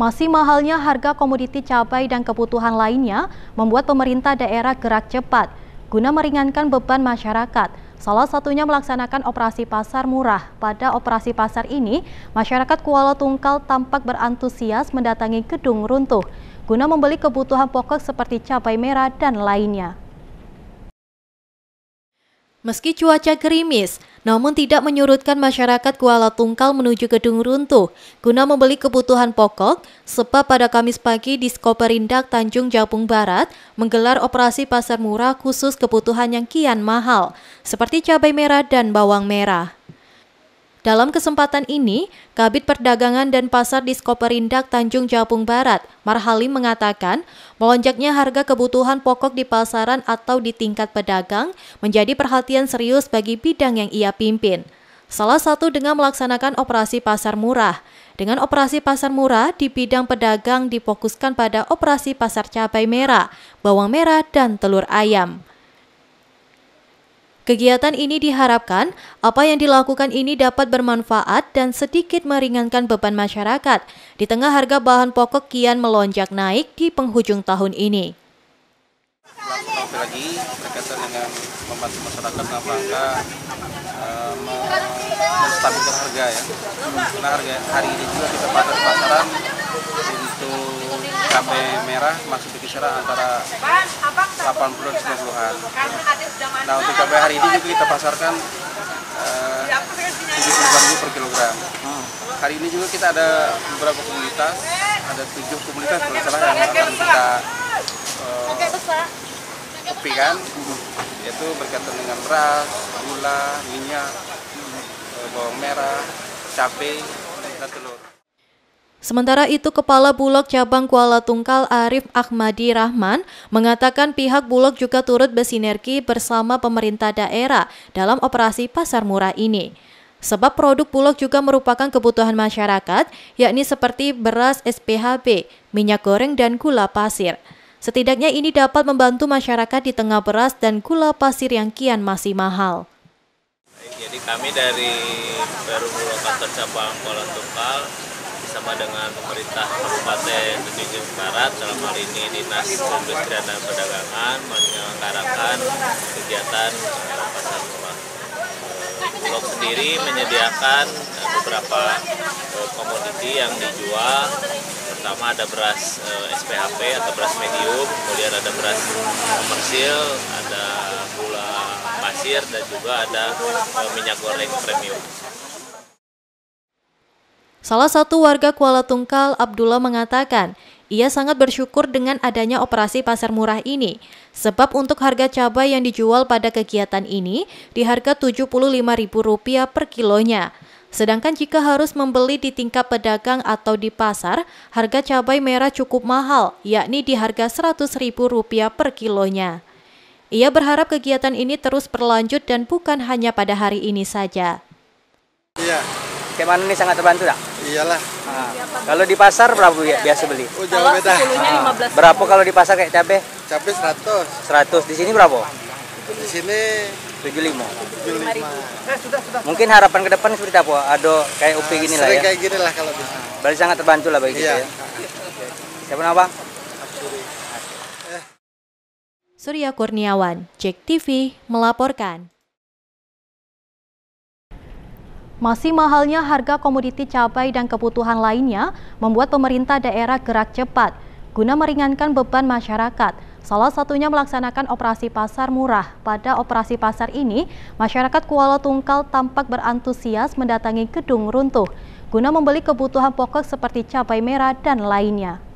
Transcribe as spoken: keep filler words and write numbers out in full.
Masih mahalnya harga komoditi cabai dan kebutuhan lainnya membuat pemerintah daerah gerak cepat guna meringankan beban masyarakat. Salah satunya melaksanakan operasi pasar murah. Pada operasi pasar ini, masyarakat Kuala Tungkal tampak berantusias mendatangi gedung runtuh guna membeli kebutuhan pokok seperti cabai merah dan lainnya. Meski cuaca gerimis, namun tidak menyurutkan masyarakat Kuala Tungkal menuju gedung runtuh guna membeli kebutuhan pokok, sebab pada Kamis pagi Diskoperindag Tanjung Jabung Barat menggelar operasi pasar murah khusus kebutuhan yang kian mahal, seperti cabai merah dan bawang merah. Dalam kesempatan ini, Kabid Perdagangan dan Pasar Diskoperindag Tanjung Jabung Barat, Marhalim mengatakan, melonjaknya harga kebutuhan pokok di pasaran atau di tingkat pedagang menjadi perhatian serius bagi bidang yang ia pimpin. Salah satu dengan melaksanakan operasi pasar murah. Dengan operasi pasar murah, di bidang pedagang difokuskan pada operasi pasar cabai merah, bawang merah, dan telur ayam. Kegiatan ini diharapkan apa yang dilakukan ini dapat bermanfaat dan sedikit meringankan beban masyarakat di tengah harga bahan pokok kian melonjak naik di penghujung tahun ini. Sekali lagi berkaitan dengan membantu masyarakat dalam rangka uh, menstabilkan harga ya. Karena harga hari ini juga kita pada pasaran untuk cabai merah masih di kisaran antara delapan puluh dan sembilan puluhan. Nah, untuk cabai hari ini juga kita pasarkan uh, tujuh puluh ribu rupiah per kilogram. Hmm. Hari ini juga kita ada beberapa komunitas, ada tujuh komunitas kalau salah yang akan kita uh, kopikan, yaitu berkaitan dengan beras, gula, minyak, uh, bawang merah, cabai, dan telur. Sementara itu, Kepala Bulog Cabang Kuala Tungkal Arief Ahmadi Rahman mengatakan pihak Bulog juga turut bersinergi bersama pemerintah daerah dalam operasi pasar murah ini. Sebab produk Bulog juga merupakan kebutuhan masyarakat, yakni seperti beras S P H P, minyak goreng, dan gula pasir. Setidaknya ini dapat membantu masyarakat di tengah beras dan gula pasir yang kian masih mahal. Jadi kami dari Baru Bulog Kantor Cabang Kuala Tungkal bersama dengan pemerintah Kabupaten Tanjung Jabung Barat, dalam hal ini Dinas Perindustrian dan Perdagangan, menyelenggarakan kegiatan pasar murah. Bulog sendiri menyediakan beberapa komoditi yang dijual. Pertama ada beras S P H P atau beras medium, kemudian ada beras komersil, ada gula pasir, dan juga ada minyak goreng premium. Salah satu warga Kuala Tungkal, Abdullah, mengatakan ia sangat bersyukur dengan adanya operasi pasar murah ini, sebab untuk harga cabai yang dijual pada kegiatan ini di harga tujuh puluh lima ribu rupiah per kilonya. Sedangkan jika harus membeli di tingkat pedagang atau di pasar, harga cabai merah cukup mahal, yakni di harga seratus ribu rupiah per kilonya. Ia berharap kegiatan ini terus berlanjut dan bukan hanya pada hari ini saja. Iya. Bagaimana ini sangat terbantu tak? Iyalah. Nah, kalau di pasar berapa biasa beli? Oh, jauh beda. Nah, berapa kalau di pasar kayak cabai? Cabai seratus. seratus. Di sini berapa? Di sini tujuh puluh lima. tujuh puluh lima. Mungkin harapan ke depan seperti apa? Ada kayak U P gini lah ya. Kayak gini lah kalau bisa. Berarti sangat terbantu lah bagi kita ya. Siapa nama, Bang? Surya Kurniawan, Cek T V melaporkan. Masih mahalnya harga komoditi cabai dan kebutuhan lainnya membuat pemerintah daerah gerak cepat guna meringankan beban masyarakat. Salah satunya melaksanakan operasi pasar murah. Pada operasi pasar ini, masyarakat Kuala Tungkal tampak berantusias mendatangi gedung runtuh guna membeli kebutuhan pokok seperti cabai merah dan lainnya.